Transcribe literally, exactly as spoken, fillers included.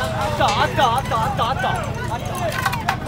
打打打打打打！